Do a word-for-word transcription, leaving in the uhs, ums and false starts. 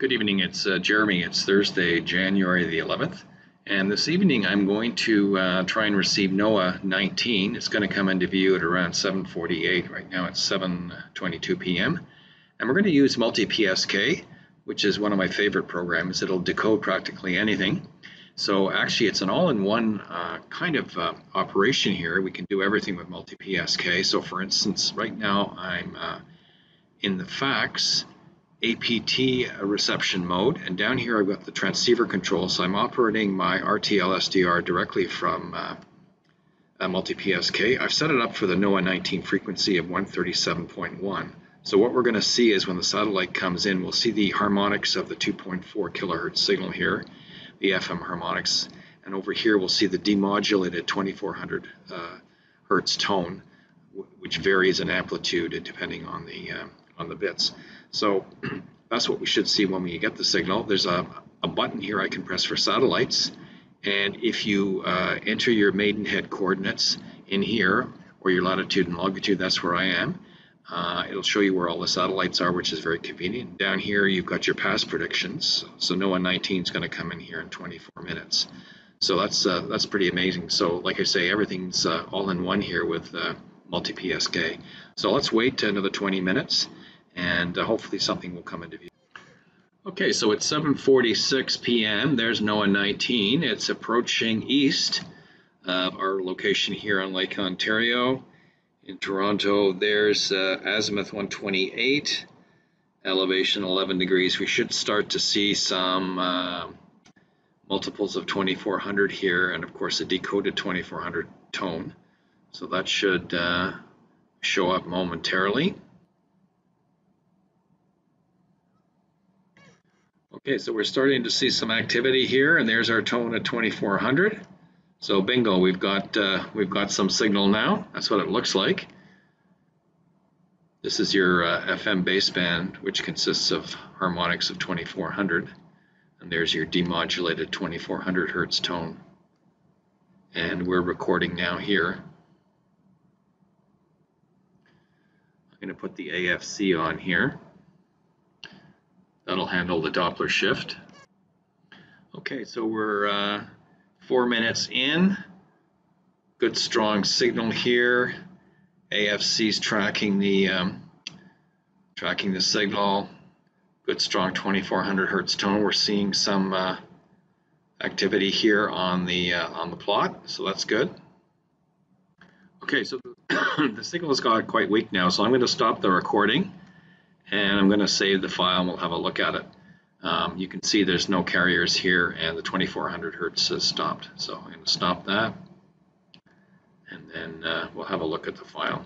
Good evening, it's uh, Jeremy. It's Thursday, January the eleventh, and this evening I'm going to uh, try and receive NOAA nineteen. It's going to come into view at around seven forty-eight. Right now it's seven twenty-two p m and we're going to use MultiPSK, which is one of my favorite programs. It'll decode practically anything. So actually it's an all-in-one uh, kind of uh, operation here. We can do everything with MultiPSK. So for instance, right now I'm uh, in the fax A P T reception mode, and down here I've got the transceiver control, so I'm operating my R T L S D R directly from uh, MultiPSK. I've set it up for the NOAA nineteen frequency of one thirty-seven point one. So what we're going to see is when the satellite comes in, we'll see the harmonics of the two point four kilohertz signal here, the F M harmonics, and over here we'll see the demodulated twenty-four hundred uh, hertz tone, which varies in amplitude depending on the uh, on the bits. So that's what we should see when we get the signal. There's a, a button here I can press for satellites, and if you uh, enter your Maidenhead coordinates in here, or your latitude and longitude, that's where I am. Uh, it'll show you where all the satellites are, which is very convenient. Down here you've got your past predictions, so NOAA nineteen is going to come in here in twenty-four minutes. So that's uh, that's pretty amazing. So like I say, everything's uh, all in one here with uh, MultiPSK. So let's wait another twenty minutes. And uh, hopefully something will come into view. Okay, so it's seven forty-six p m There's NOAA nineteen. It's approaching east of our location here on Lake Ontario. In Toronto, there's uh, azimuth one twenty-eight, elevation eleven degrees. We should start to see some uh, multiples of twenty-four hundred here, and of course a decoded twenty-four hundred tone. So that should uh, show up momentarily. Okay, so we're starting to see some activity here, and there's our tone at twenty-four hundred. So bingo, we've got uh, we've got some signal now. That's what it looks like. This is your uh, F M baseband, which consists of harmonics of twenty-four hundred, and there's your demodulated twenty-four hundred hertz tone. And we're recording now here. I'm going to put the A F C on here. That'll handle the Doppler shift. Okay, so we're uh, four minutes in. Good strong signal here. A F C's tracking the um, tracking the signal. Good strong twenty-four hundred hertz tone. We're seeing some uh, activity here on the uh, on the plot, so that's good. Okay, so the signal has got quite weak now, so I'm going to stop the recording. And I'm going to save the file and we'll have a look at it. Um, you can see there's no carriers here, and the twenty-four hundred hertz has stopped. So I'm going to stop that, and then uh, we'll have a look at the file.